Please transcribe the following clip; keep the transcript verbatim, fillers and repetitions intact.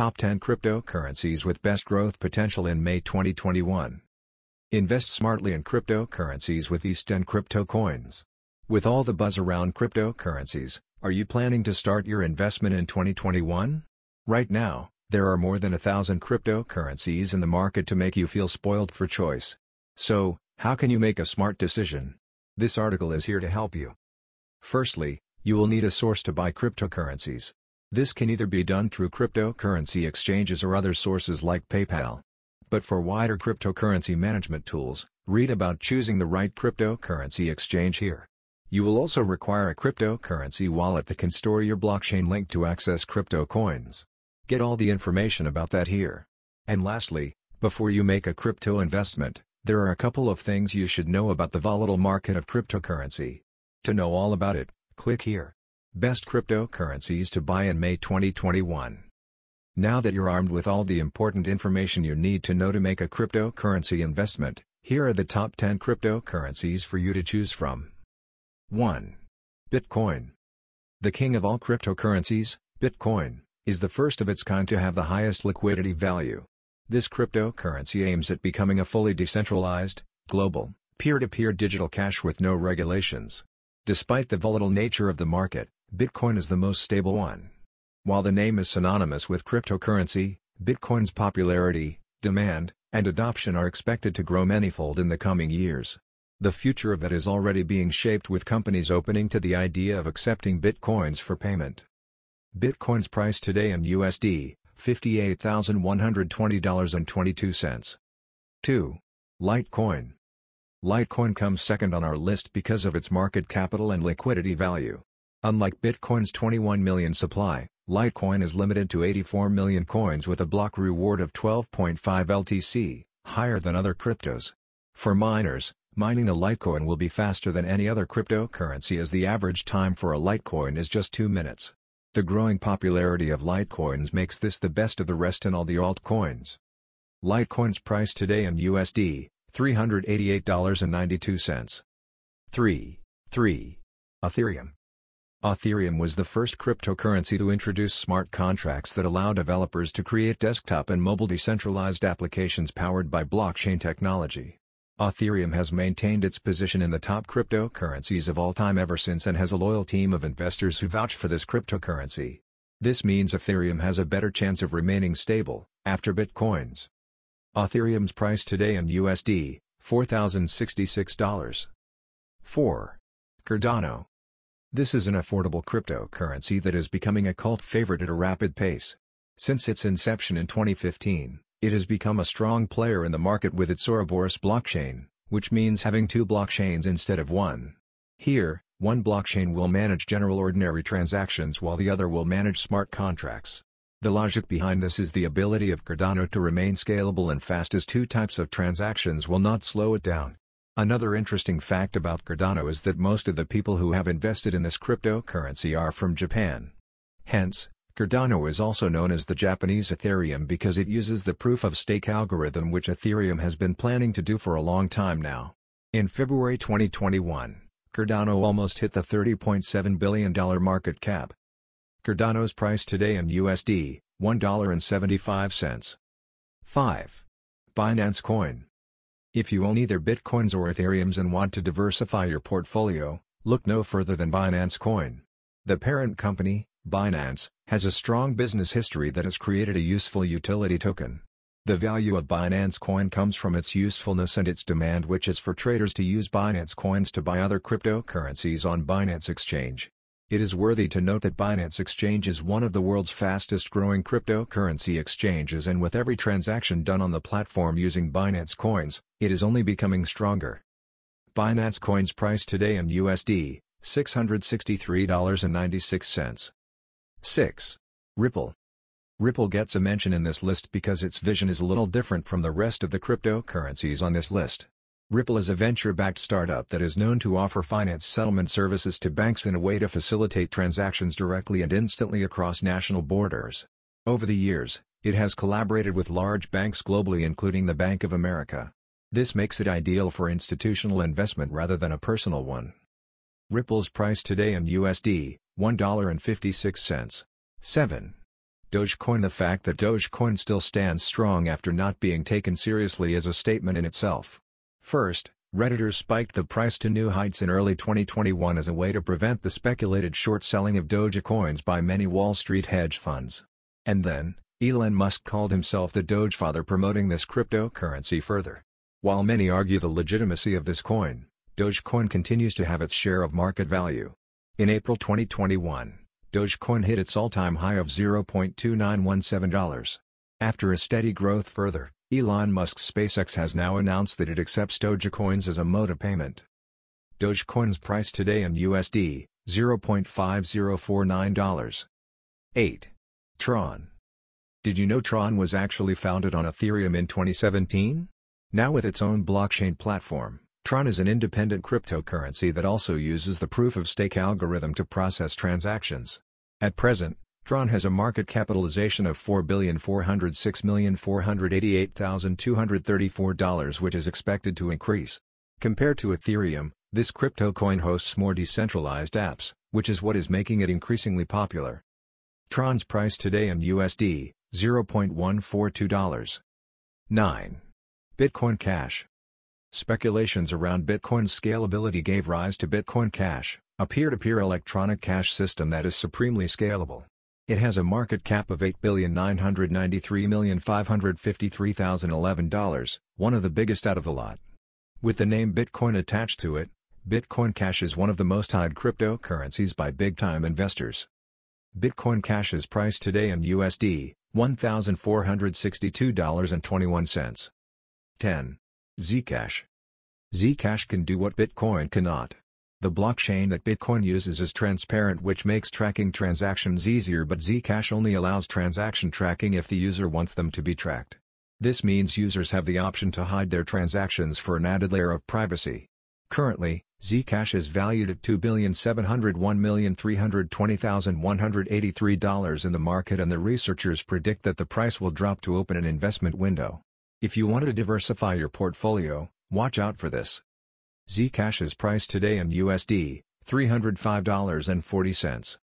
Top ten Cryptocurrencies with Best Growth Potential in May twenty twenty-one. Invest smartly in cryptocurrencies with East End crypto coins. With all the buzz around cryptocurrencies, are you planning to start your investment in twenty twenty-one? Right now, there are more than a thousand cryptocurrencies in the market to make you feel spoiled for choice. So, how can you make a smart decision? This article is here to help you. Firstly, you will need a source to buy cryptocurrencies. This can either be done through cryptocurrency exchanges or other sources like PayPal. But for wider cryptocurrency management tools, read about choosing the right cryptocurrency exchange here. You will also require a cryptocurrency wallet that can store your blockchain link to access crypto coins. Get all the information about that here. And lastly, before you make a crypto investment, there are a couple of things you should know about the volatile market of cryptocurrency. To know all about it, click here. Best cryptocurrencies to buy in May twenty twenty-one. Now that you're armed with all the important information you need to know to make a cryptocurrency investment, here are the top ten cryptocurrencies for you to choose from. one. Bitcoin. The king of all cryptocurrencies, Bitcoin, is the first of its kind to have the highest liquidity value. This cryptocurrency aims at becoming a fully decentralized, global, peer-to-peer digital cash with no regulations. Despite the volatile nature of the market, Bitcoin is the most stable one. While the name is synonymous with cryptocurrency, Bitcoin's popularity, demand, and adoption are expected to grow manifold in the coming years. The future of it is already being shaped with companies opening to the idea of accepting Bitcoins for payment. Bitcoin's price today in U S D, fifty-eight thousand one hundred twenty dollars and twenty-two cents. two. Litecoin. Litecoin comes second on our list because of its market capital and liquidity value. Unlike Bitcoin's twenty-one million supply, Litecoin is limited to eighty-four million coins with a block reward of twelve point five L T C, higher than other cryptos. For miners, mining a Litecoin will be faster than any other cryptocurrency as the average time for a Litecoin is just two minutes. The growing popularity of Litecoins makes this the best of the rest in all the altcoins. Litecoin's price today in U S D, three hundred eighty-eight dollars and ninety-two cents. three. three. Ethereum. Ethereum was the first cryptocurrency to introduce smart contracts that allow developers to create desktop and mobile decentralized applications powered by blockchain technology. Ethereum has maintained its position in the top cryptocurrencies of all time ever since and has a loyal team of investors who vouch for this cryptocurrency. This means Ethereum has a better chance of remaining stable, after Bitcoin's. Ethereum's price today in U S D, four thousand sixty-six dollars. four. Cardano. This is an affordable cryptocurrency that is becoming a cult favorite at a rapid pace. Since its inception in twenty fifteen, it has become a strong player in the market with its Ouroboros blockchain, which means having two blockchains instead of one. Here, one blockchain will manage general ordinary transactions while the other will manage smart contracts. The logic behind this is the ability of Cardano to remain scalable and fast as two types of transactions will not slow it down. Another interesting fact about Cardano is that most of the people who have invested in this cryptocurrency are from Japan. Hence, Cardano is also known as the Japanese Ethereum because it uses the proof-of-stake algorithm which Ethereum has been planning to do for a long time now. In February twenty twenty-one, Cardano almost hit the thirty point seven billion dollar market cap. Cardano's price today in U S D, one dollar and seventy-five cents. five. Binance Coin. If you own either Bitcoins or Ethereums and want to diversify your portfolio, look no further than Binance Coin. The parent company, Binance, has a strong business history that has created a useful utility token. The value of Binance Coin comes from its usefulness and its demand, which is for traders to use Binance Coins to buy other cryptocurrencies on Binance Exchange. It is worthy to note that Binance Exchange is one of the world's fastest-growing cryptocurrency exchanges, and with every transaction done on the platform using Binance Coins, it is only becoming stronger. Binance Coin's price today in U S D, six hundred sixty-three dollars and ninety-six cents. six. Ripple. Ripple gets a mention in this list because its vision is a little different from the rest of the cryptocurrencies on this list. Ripple is a venture-backed startup that is known to offer finance settlement services to banks in a way to facilitate transactions directly and instantly across national borders. Over the years, it has collaborated with large banks globally, including the Bank of America. This makes it ideal for institutional investment rather than a personal one. Ripple's price today in U S D, one dollar and fifty-six cents. seven. Dogecoin. The fact that Dogecoin still stands strong after not being taken seriously is a statement in itself. First, Redditors spiked the price to new heights in early twenty twenty-one as a way to prevent the speculated short selling of Dogecoins by many Wall Street hedge funds. And then, Elon Musk called himself the Doge Father, promoting this cryptocurrency further. While many argue the legitimacy of this coin, Dogecoin continues to have its share of market value. In April twenty twenty-one, Dogecoin hit its all-time high of zero point two nine one seven dollars. After a steady growth further, Elon Musk's SpaceX has now announced that it accepts Dogecoins as a mode of payment. Dogecoin's price today in U S D, zero point five zero four nine dollars. eight. Tron. Did you know Tron was actually founded on Ethereum in twenty seventeen? Now with its own blockchain platform, Tron is an independent cryptocurrency that also uses the proof-of-stake algorithm to process transactions. At present, Tron has a market capitalization of four billion four hundred six million four hundred eighty-eight thousand two hundred thirty-four dollars, which is expected to increase. Compared to Ethereum, this crypto coin hosts more decentralized apps, which is what is making it increasingly popular. Tron's price today in U S D, zero point one four two dollars. nine. Bitcoin Cash. Speculations around Bitcoin's scalability gave rise to Bitcoin Cash, a peer-to-peer electronic cash system that is supremely scalable. It has a market cap of eight billion nine hundred ninety-three million five hundred fifty-three thousand eleven dollars, one of the biggest out of the lot. With the name Bitcoin attached to it, Bitcoin Cash is one of the most hyped cryptocurrencies by big-time investors. Bitcoin Cash is priced today in U S D, one thousand four hundred sixty-two dollars and twenty-one cents. ten. Zcash. Zcash can do what Bitcoin cannot. The blockchain that Bitcoin uses is transparent, which makes tracking transactions easier, but Zcash only allows transaction tracking if the user wants them to be tracked. This means users have the option to hide their transactions for an added layer of privacy. Currently, Zcash is valued at two billion seven hundred one million three hundred twenty thousand one hundred eighty-three dollars in the market, and the researchers predict that the price will drop to open an investment window. If you want to diversify your portfolio, watch out for this. Zcash is priced today in U S D, three hundred five dollars and forty cents.